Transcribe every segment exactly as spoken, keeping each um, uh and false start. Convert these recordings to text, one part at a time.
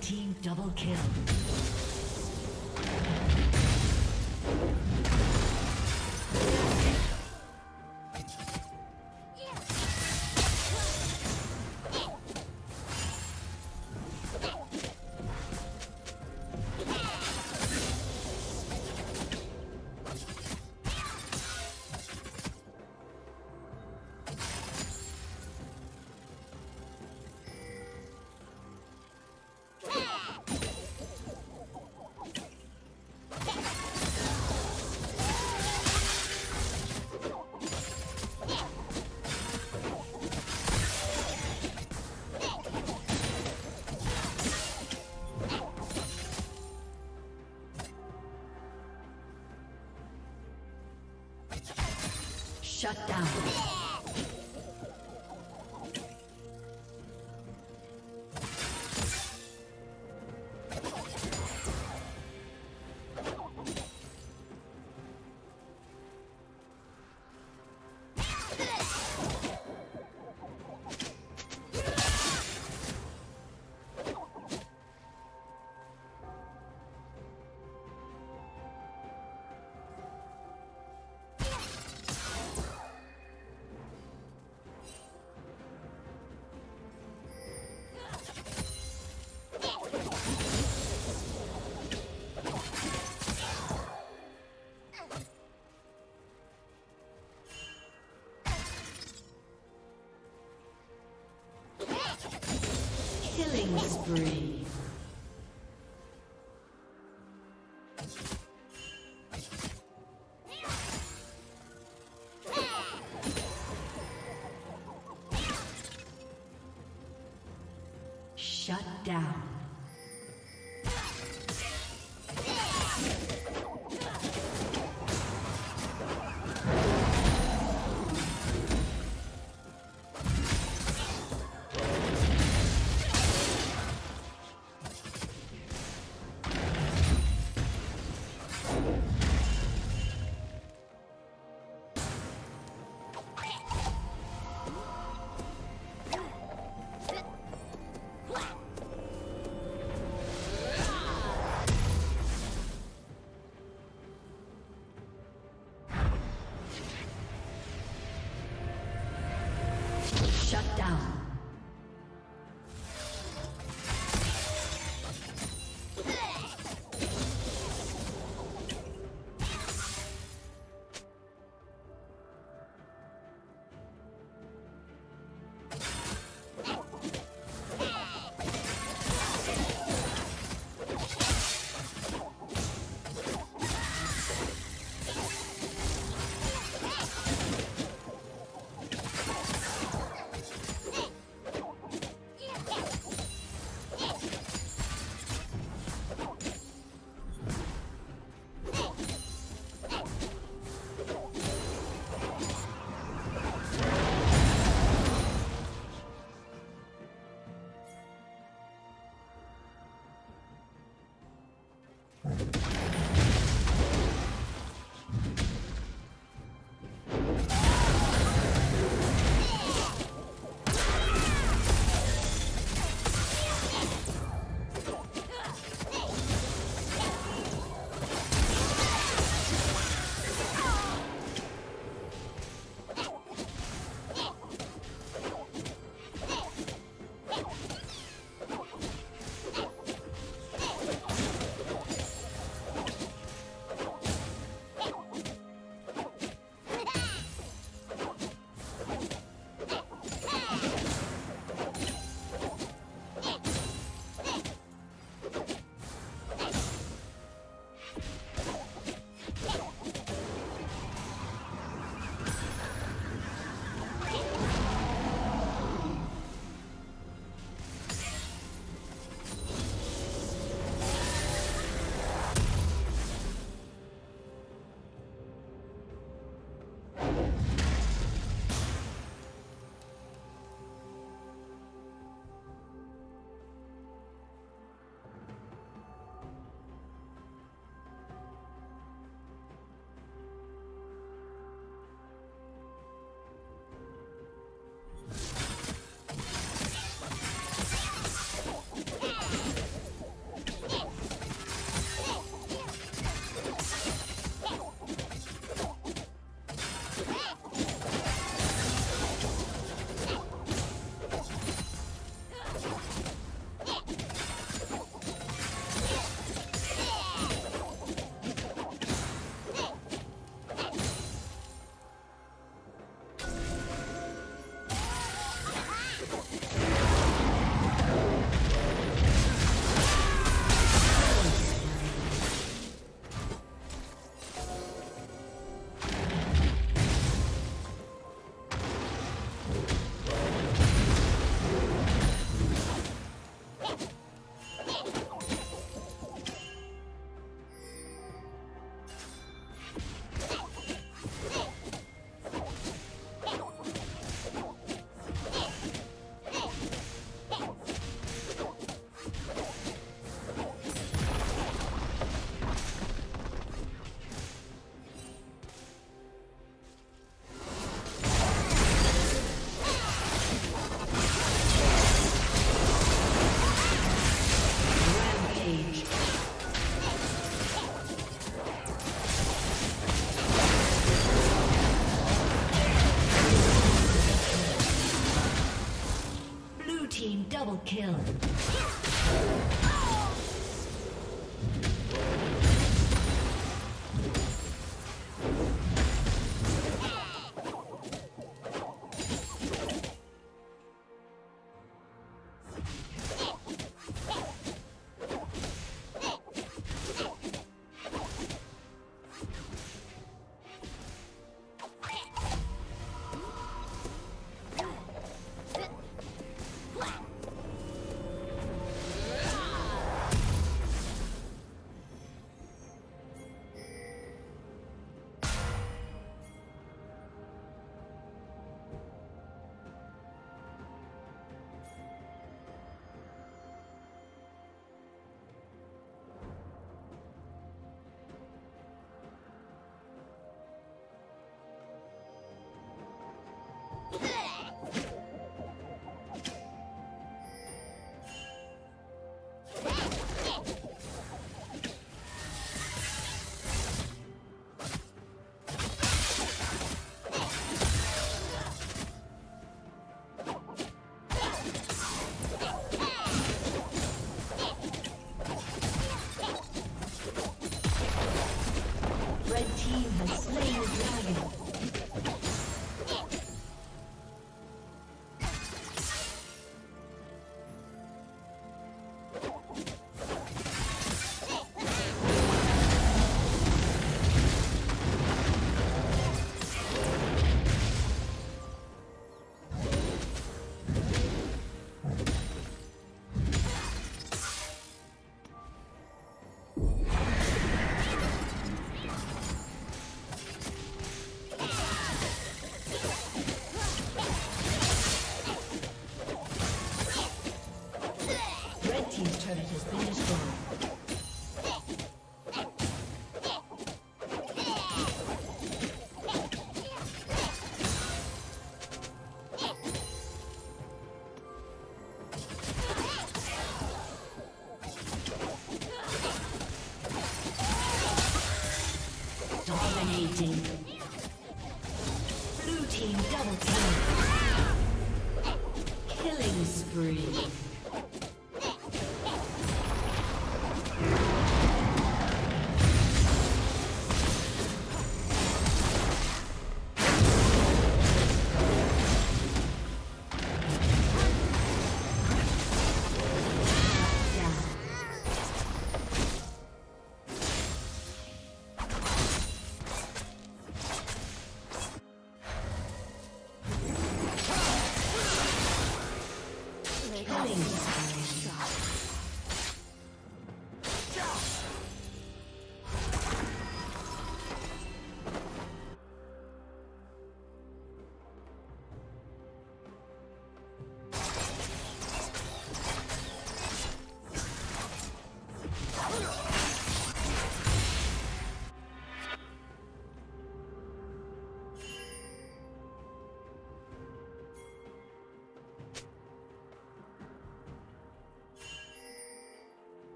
Team double kill. Shut down. Killing spree. Shut down. Shut down. Dominating. Blue team double kill. Killing spree.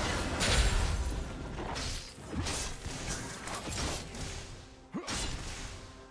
Team's turret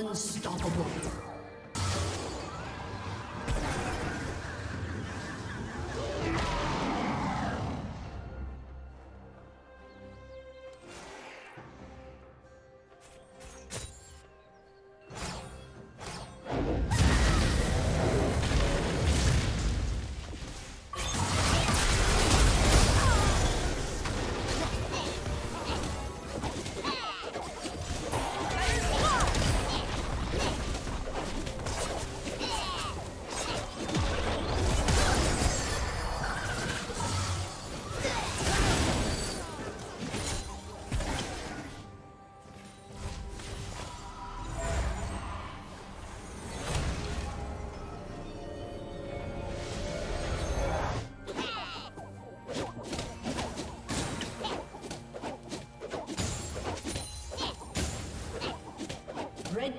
Unstoppable. Red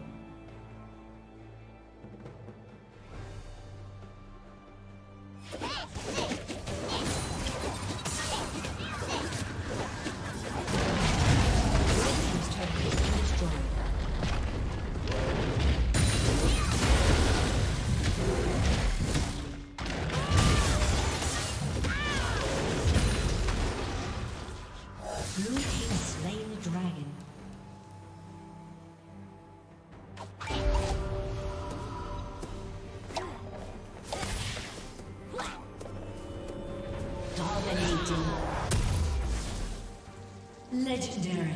Legendary.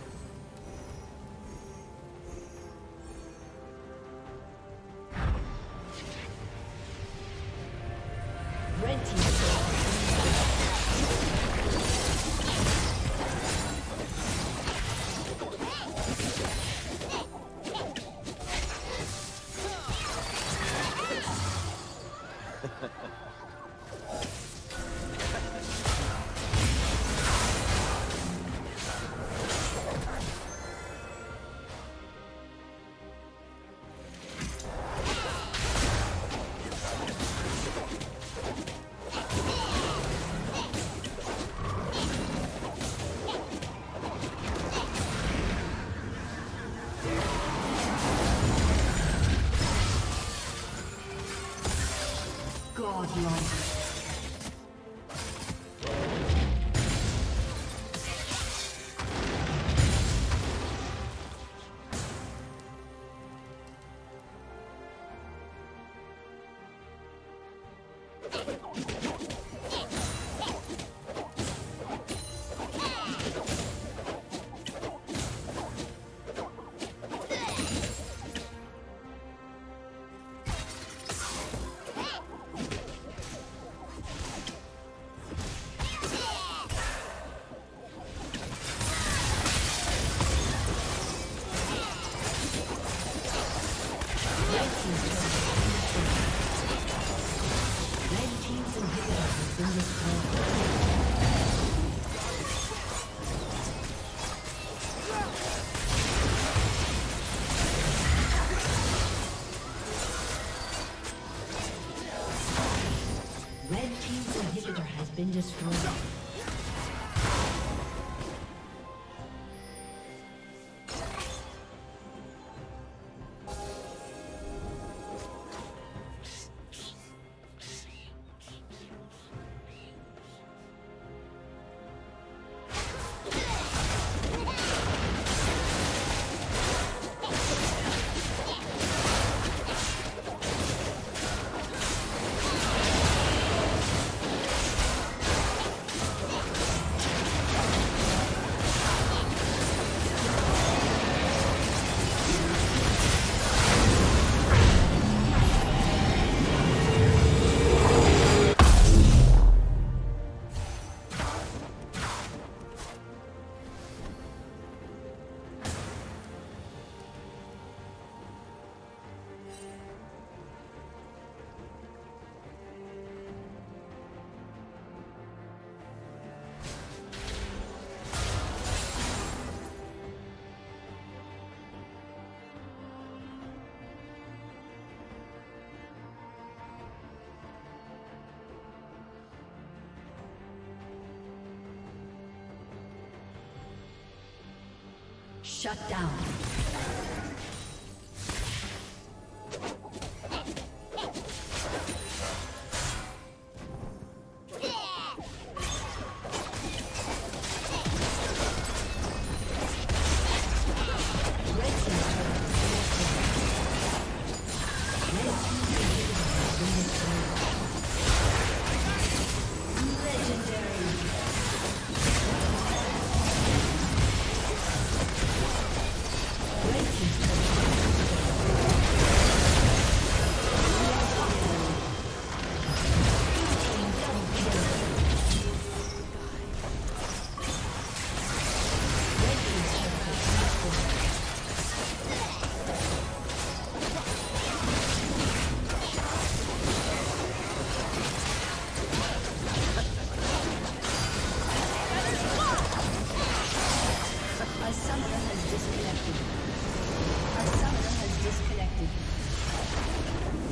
Godlike. Been destroyed. Shut down. Disconnected. Our summoner has disconnected.